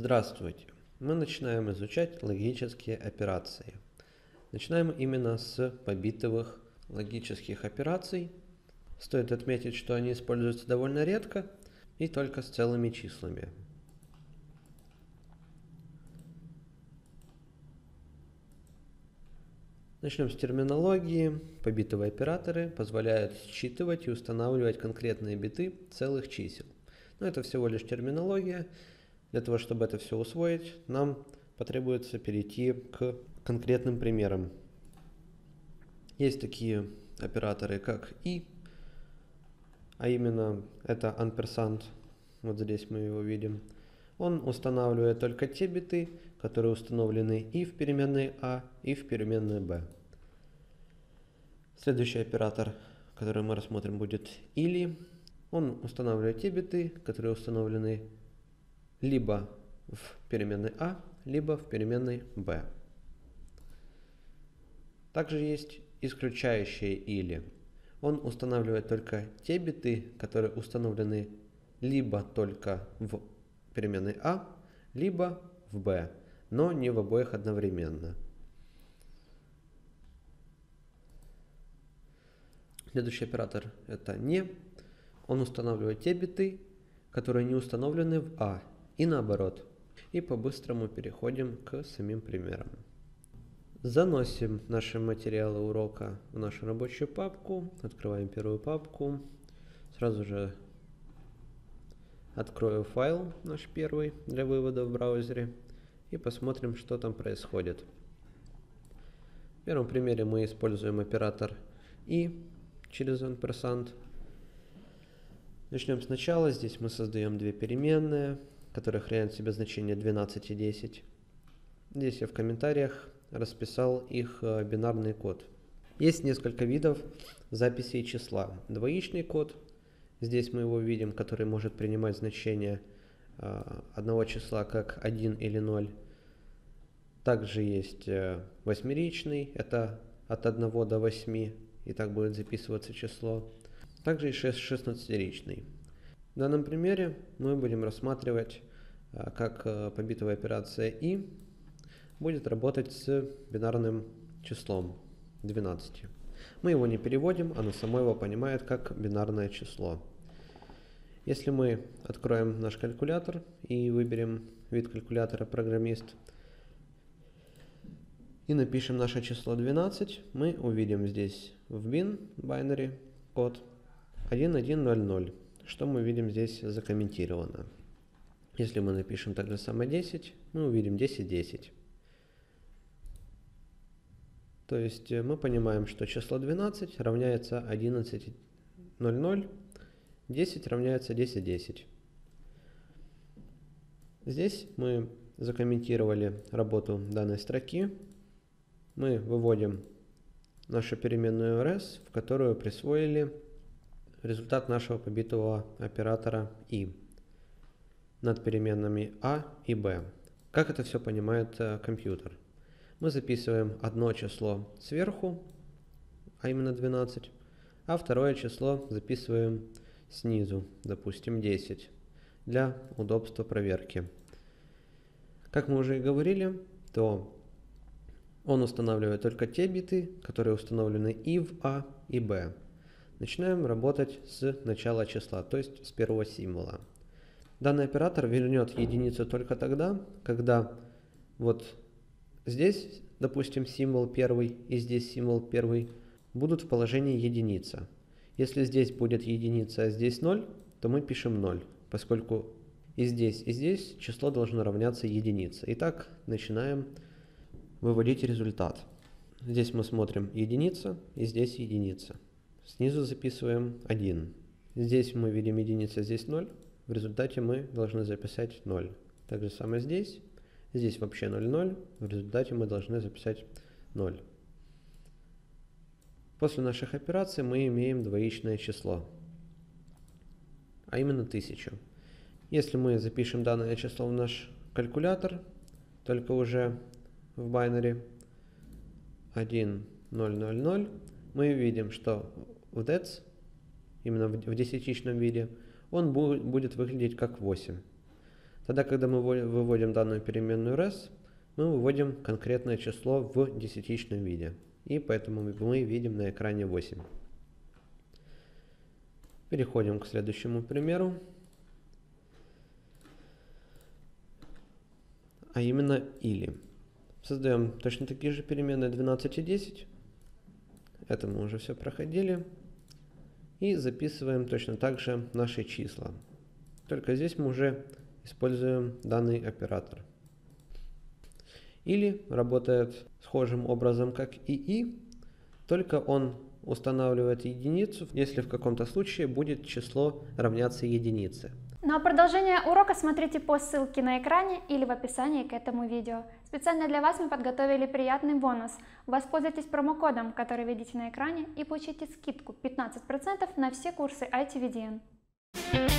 Здравствуйте! Мы начинаем изучать логические операции. Начинаем именно с побитовых логических операций. Стоит отметить, что они используются довольно редко и только с целыми числами. Начнем с терминологии. Побитовые операторы позволяют считывать и устанавливать конкретные биты целых чисел. Но это всего лишь терминология. Для того, чтобы это все усвоить, нам потребуется перейти к конкретным примерам. Есть такие операторы, как «и», а именно это ampersand. Вот здесь мы его видим. Он устанавливает только те биты, которые установлены и в переменной а, и в переменной b. Следующий оператор, который мы рассмотрим, будет «или». Он устанавливает те биты, которые установлены либо в переменной а, либо в переменной b. Также есть исключающее «или». Он устанавливает только те биты, которые установлены либо только в переменной а, либо в b, но не в обоих одновременно. Следующий оператор – это «не». Он устанавливает те биты, которые не установлены в а, и наоборот. И по-быстрому переходим к самим примерам. Заносим наши материалы урока в нашу рабочую папку. Открываем первую папку. Сразу же открою файл наш первый для вывода в браузере. И посмотрим, что там происходит. В первом примере мы используем оператор «и» через ampersand. Начнем сначала. Здесь мы создаем две переменные, которые хранят в себе значения 12 и 10. Здесь я в комментариях расписал их бинарный код. Есть несколько видов записей числа. Двоичный код, здесь мы его видим, который может принимать значение одного числа как 1 или 0. Также есть восьмеричный, это от 1 до 8, и так будет записываться число. Также есть 16-ричный. В данном примере мы будем рассматривать, как побитовая операция «и» будет работать с бинарным числом 12. Мы его не переводим, оно само его понимает как бинарное число. Если мы откроем наш калькулятор и выберем вид калькулятора «Программист» и напишем наше число 12, мы увидим здесь в bin binary код 1100. Что мы видим здесь закомментировано. Если мы напишем так же самое 10, мы увидим 1010. То есть мы понимаем, что число 12 равняется 1100, 10 равняется 1010. Здесь мы закомментировали работу данной строки. Мы выводим нашу переменную rs, в которую присвоили результат нашего побитого оператора «и» над переменными а и b. Как это все понимает компьютер? Мы записываем одно число сверху, а именно 12, а второе число записываем снизу, допустим 10, для удобства проверки. Как мы уже и говорили, то он устанавливает только те биты, которые установлены и в а, и b. Начинаем работать с начала числа, то есть с первого символа. Данный оператор вернет единицу только тогда, когда вот здесь, допустим, символ первый и здесь символ первый будут в положении единица. Если здесь будет единица, а здесь 0, то мы пишем 0, поскольку и здесь число должно равняться единице. Итак, начинаем выводить результат. Здесь мы смотрим единица и здесь единица. Снизу записываем 1. Здесь мы видим единица, здесь 0. В результате мы должны записать 0. Так же самое здесь. Здесь вообще 0, 0. В результате мы должны записать 0. После наших операций мы имеем двоичное число, а именно 1000. Если мы запишем данное число в наш калькулятор, только уже в binary 1, 0, 0, 0, мы видим, что в DEC, именно в десятичном виде, он будет выглядеть как 8. Тогда, когда мы выводим данную переменную раз, мы выводим конкретное число в десятичном виде. И поэтому мы видим на экране 8. Переходим к следующему примеру. А именно или. Создаем точно такие же переменные 12 и 10. Это мы уже все проходили. И записываем точно так же наши числа. Только здесь мы уже используем данный оператор. Или работает схожим образом, как и, только он устанавливает единицу, если в каком-то случае будет число равняться единице. Ну а продолжение урока смотрите по ссылке на экране или в описании к этому видео. Специально для вас мы подготовили приятный бонус. Воспользуйтесь промокодом, который видите на экране, и получите скидку 15% на все курсы ITVDN.